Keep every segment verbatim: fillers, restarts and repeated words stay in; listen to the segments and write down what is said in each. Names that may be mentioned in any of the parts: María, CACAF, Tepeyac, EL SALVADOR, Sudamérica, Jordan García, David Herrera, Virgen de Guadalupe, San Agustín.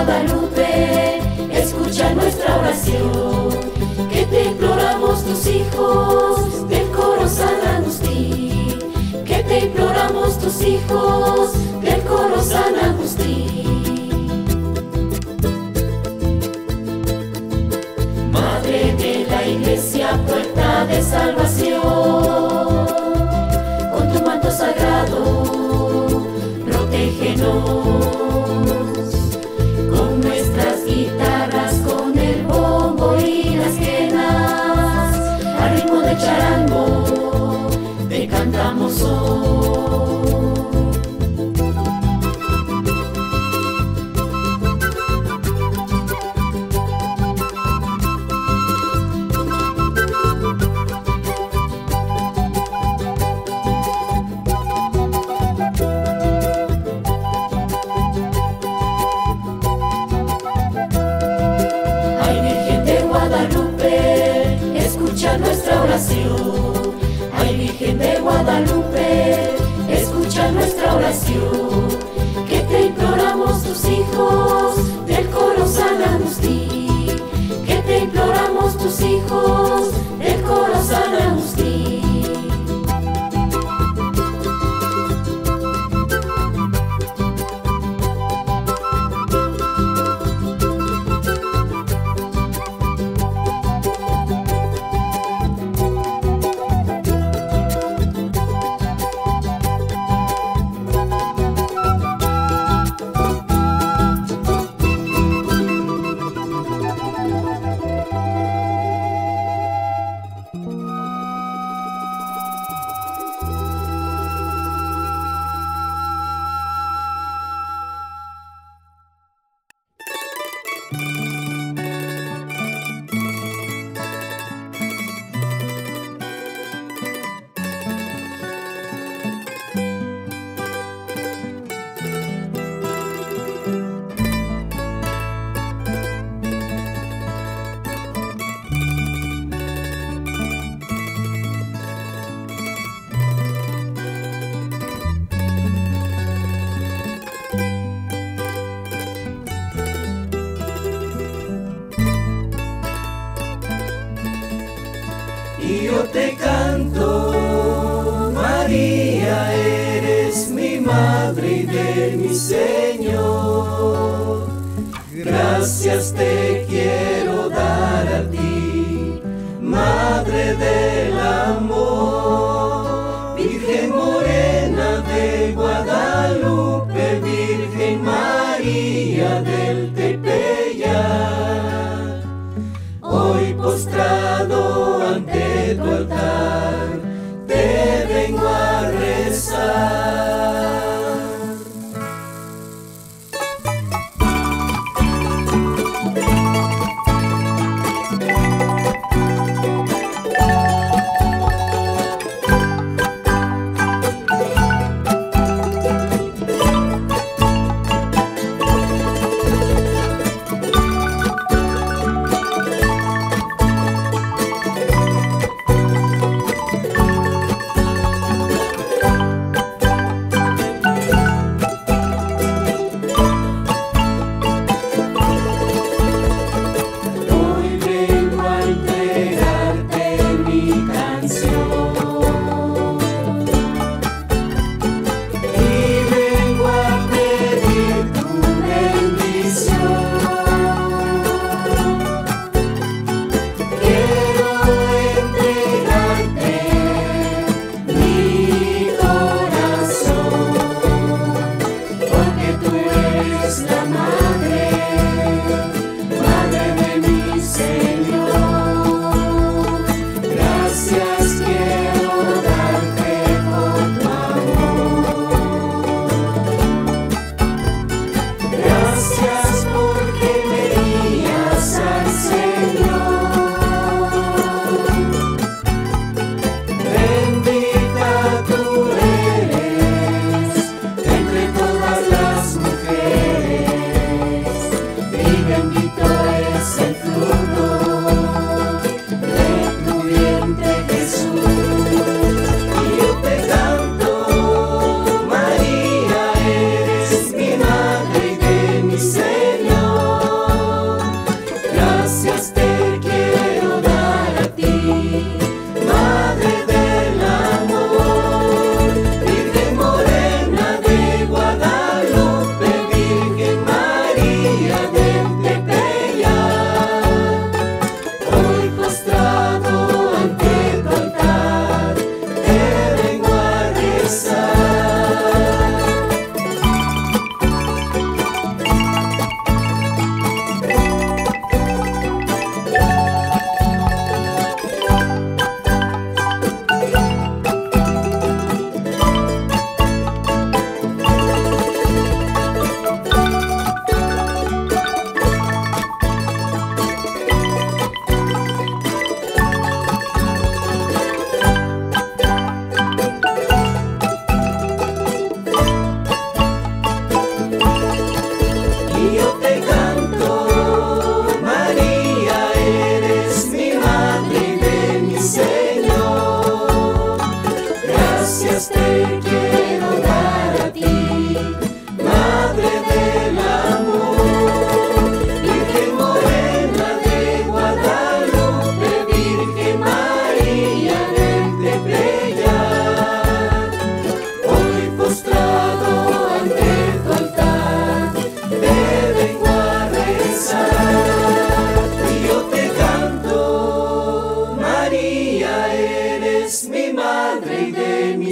Guadalupe, escucha nuestra oración, que te imploramos tus hijos del coro San Agustín, que te imploramos tus hijos del coro San Agustín. Madre de la Iglesia, puerta de salvación, con tu manto sagrado, protégenos. Te cantamos hoy. Ay, Virgen de Guadalupe, escucha nuestra oración. Ay, Virgen de Guadalupe, escucha nuestra oración, que te imploramos tus hijos del coro San Agustín, que te imploramos tus hijos del coro San Agustín. Y yo te canto, María, eres mi madre y de mi Señor. Gracias te quiero dar a ti, madre del amor. Virgen morena de Guadalupe, Virgen María del Tepeyac, hoy postrado ante tu altar te vengo a rezar. Gracias, que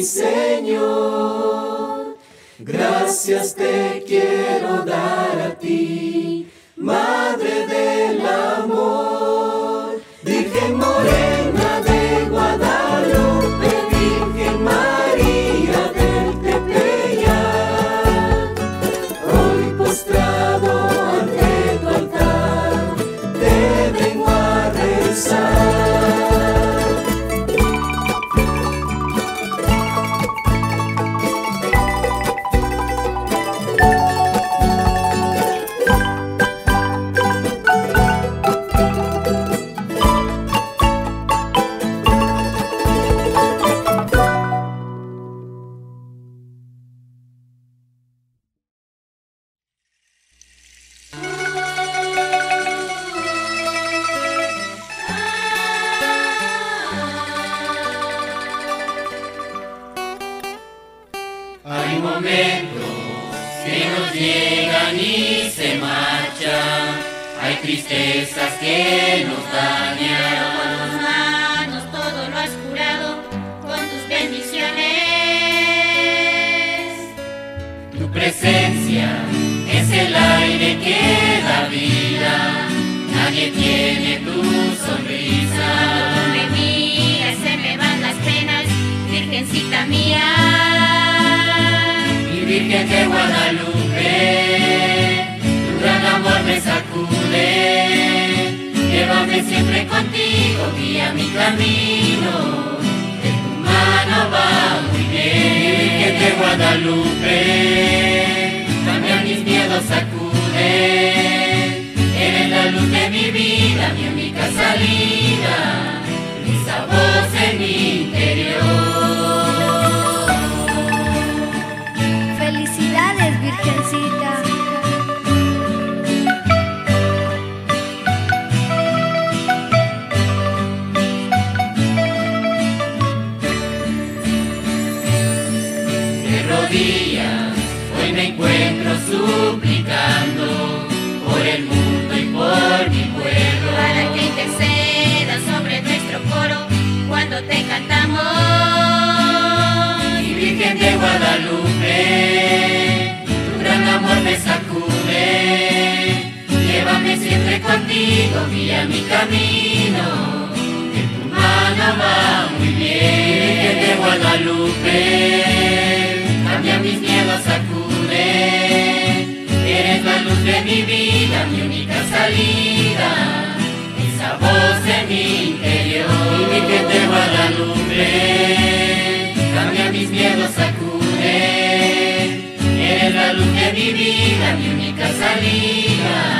Señor, gracias te quiero dar a ti, Madre del Amor, Virgen Morena de Guadalupe, Virgen María del Tepeyac, hoy postrado ante tu altar, te vengo a rezar. Hay momentos que nos llegan y se marchan, hay tristezas que nos dañan. Con tus manos todo lo has curado, con tus bendiciones. Tu presencia es el aire que da vida, nadie tiene tu sonrisa. Cuando me miras se me van las penas, Virgencita mía. Virgen de Guadalupe, tu gran amor me sacude, llévame siempre contigo, guía mi camino, que tu mano va muy bien. Virgen de Guadalupe, también mis miedos sacude, eres la luz de mi vida, mi única salida, esa voz en mi interior. ¡Felicidades, Virgencita! De rodillas hoy me encuentro suplicando por el mundo y por mi pueblo, para que interceda sobre nuestro coro cuando te cantamos. Y Virgen de Guadalupe, amor me sacude, llévame siempre contigo, guía mi camino, que tu mano va muy bien. Virgen de Guadalupe, cambia mis miedos, sacude, eres la luz de mi vida, mi única salida, esa voz en mi interior. Virgen de Guadalupe, cambia mis miedos, sacude, la luz de mi vida, mi única salida.